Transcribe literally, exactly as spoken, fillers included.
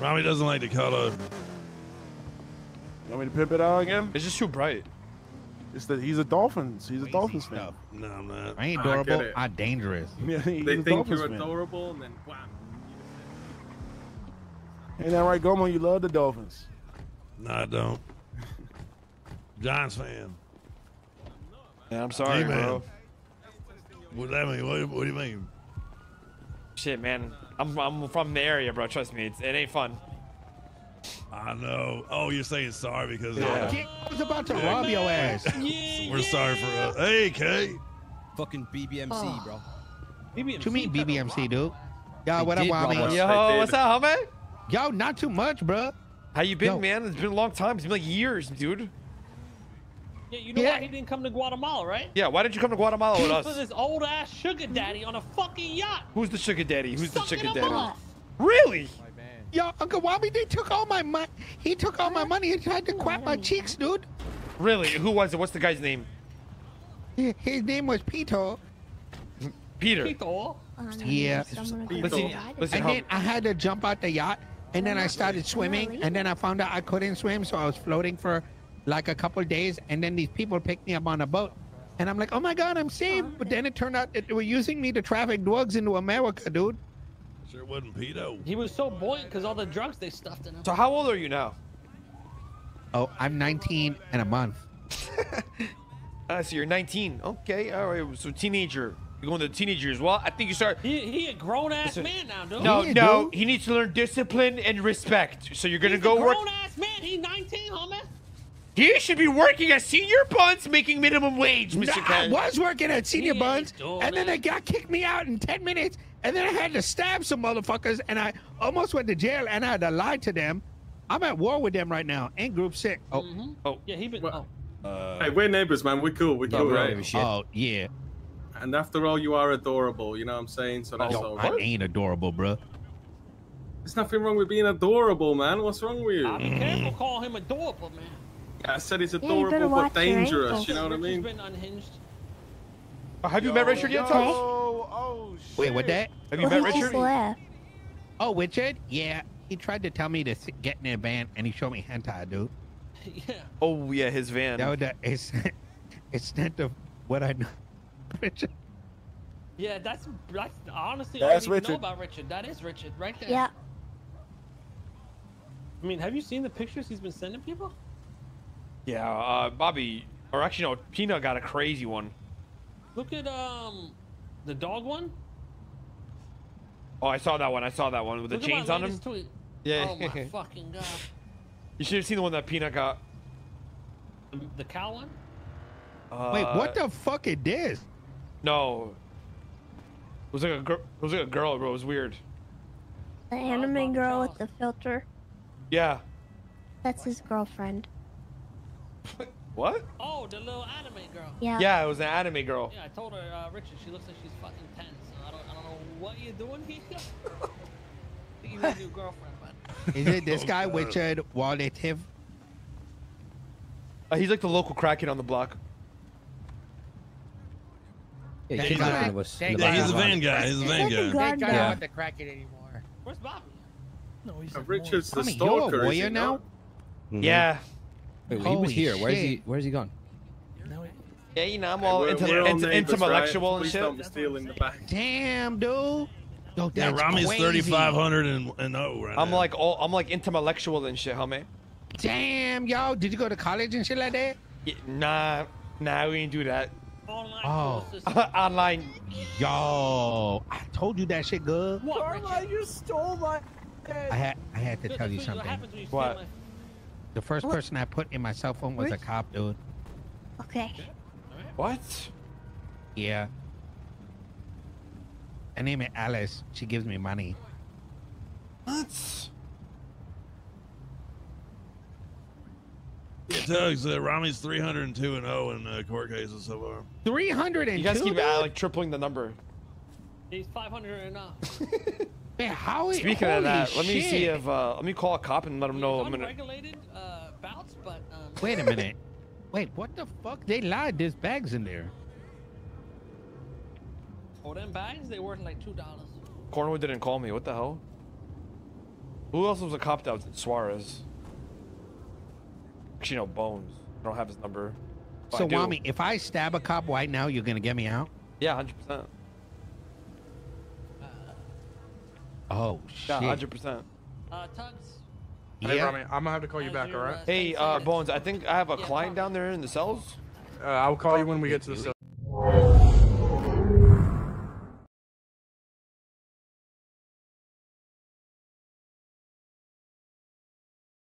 Ramee doesn't like the color. You want me to pimp it out again? It's just too bright. It's that he's a Dolphins. He's a Dolphins fan. No, I'm not. I ain't adorable. I I'm dangerous. Yeah, they think you're adorable, and then wow. Ain't that right, Gomo? You love the Dolphins. No, I don't. Giants fan. Yeah, I'm sorry, hey, bro. What does that mean? What, what do you mean? Shit, man. I'm I'm from the area, bro. Trust me, it's, it ain't fun. I know. Oh, you're saying sorry because yeah. Yeah. I was about to yeah. rob your ass. Yeah, we're yeah. sorry for us. Hey, K. Fucking B B M C, oh. bro. B B M C, to me, B B M C, dude. Yo, what up, Wami? Yo, what's up, homie? Yo, not too much, bro. How you been, Yo. man? It's been a long time. It's been like years, dude. Yeah, you know yeah. why he didn't come to Guatemala, right? Yeah, why didn't you come to Guatemala with us? Because this old-ass sugar daddy on a fucking yacht. Who's the sugar daddy? Who's Sucking the sugar daddy? Off. Really? Yo, Uncle Wami, they took all my money. He took all my money and tried to quack my cheeks, dude. Really? Who was it? What's the guy's name? His name was Pito. Peter. Pito. Yeah. Listen, listen, and then I had to jump out the yacht, and then I started swimming, and then I found out I couldn't swim, so I was floating for like a couple of days, and then these people picked me up on a boat. And I'm like, oh my God, I'm saved. But then it turned out that they were using me to traffic drugs into America, dude. It wasn't Pito. He was so buoyant because all the drugs they stuffed in him. So how old are you now? Oh, I'm nineteen and a month. uh, so you're nineteen. Okay, all right. So teenager. You're going to the teenage years. Well, I think you start. He, he a grown ass Listen. man now, dude. No, yeah, no. Dude. He needs to learn discipline and respect. So you're gonna He's go a grown work. Grown ass man. He's nineteen, homie. He should be working at Senior Buns making minimum wage, Mister No, I was working at Senior Buns, and then they got kicked me out in ten minutes, and then I had to stab some motherfuckers, and I almost went to jail, and I had to lie to them. I'm at war with them right now, in Group Six. Oh, mm-hmm. oh. yeah, he been, well, oh. Uh, hey, we're neighbors, man. We're cool. We're cool, right? Shit. Oh, yeah. And after all, you are adorable, you know what I'm saying? So that's oh, all right. I ain't adorable, bro. There's nothing wrong with being adorable, man. What's wrong with you? I be careful call him adorable, man. I said it's adorable yeah, but dangerous, it, you know what I mean? Been unhinged. Oh, have you yo, met Richard yet, Tom? Oh, oh, shit. Wait, what that? Have you well, met Richard? Left. Oh, Richard? Yeah, he tried to tell me to get in a van, and he showed me hentai, dude. Yeah. Oh, yeah, his van. No, that is, it's not the, what I know, Richard. Yeah, that's, that's honestly that's all you know about Richard. That is Richard, right there. Yeah. I mean, have you seen the pictures he's been sending people? Yeah, uh, Bobby, or actually no, Peanut got a crazy one. Look at um, the dog one. Oh, I saw that one. I saw that one with Look the chains on him. Tweet. Yeah. Oh my fucking God. You should have seen the one that Peanut got. The, the cow one. Uh, Wait, what the fuck is this? No. It was like a girl. It was like a girl, bro. It was weird. The anime girl with the filter. Yeah. That's his girlfriend. What? Oh, the little anime girl. Yeah. Yeah, it was an anime girl. Yeah, I told her, uh, Richard, she looks like she's fucking ten, so I don't, I don't know what you're doing here. You need a new girlfriend, man. Is it this oh, guy, God. Richard Wallative? Uh, he's like the local crackhead on the block. Yeah, he's, a, a, was, yeah, yeah, he's a van guy. He's a van guy. That guy yeah. not the crackhead anymore. Where's Bobby? No, he's uh, Richard's the stalker. You're a warrior now? Mm-hmm. Yeah. Wait, well, he was here. Where's he? Where's he gone? Yeah, you know I'm all hey, into intellectual right? and shit. Damn, dude. Yo, yeah, Ramee's thirty-five hundred and and oh right I'm now. like all I'm like intellectual and shit, homie. Damn, yo, did you go to college and shit like that? Yeah, nah, nah, we didn't do that. Online. Oh, online. Yo, I told you that shit good. What? You stole my. Head. I had I had to tell you something. What? what? The first what? person I put in my cell phone was Rich? a cop, dude. Okay. What? Yeah. Her name is Alice. She gives me money. What? It does. Uh, Ramee's three hundred two and oh in uh, court cases so far. three hundred two? You guys keep uh, like tripling the number. He's five hundred and oh. Man, how is Speaking of that, shit. let me see if uh, let me call a cop and let him know. Unregulated uh, bouts, but um... wait a minute. Wait, what the fuck? They lied. There's bags in there. Oh, them bags? They worth like two dollars. Cornwood didn't call me. What the hell? Who else was a cop that was Suarez? Actually, no, Bones. I don't have his number. So, Wami, if I stab a cop right now, you're going to get me out? Yeah, one hundred percent. Oh, shit. Yeah, one hundred percent. Uh, Tugs. Hey, yeah. Rami, I'm going to have to call you back, all right? Hey, uh, Bones, I think I have a client down there in the cells. Uh, I'll call you when we get to the cells.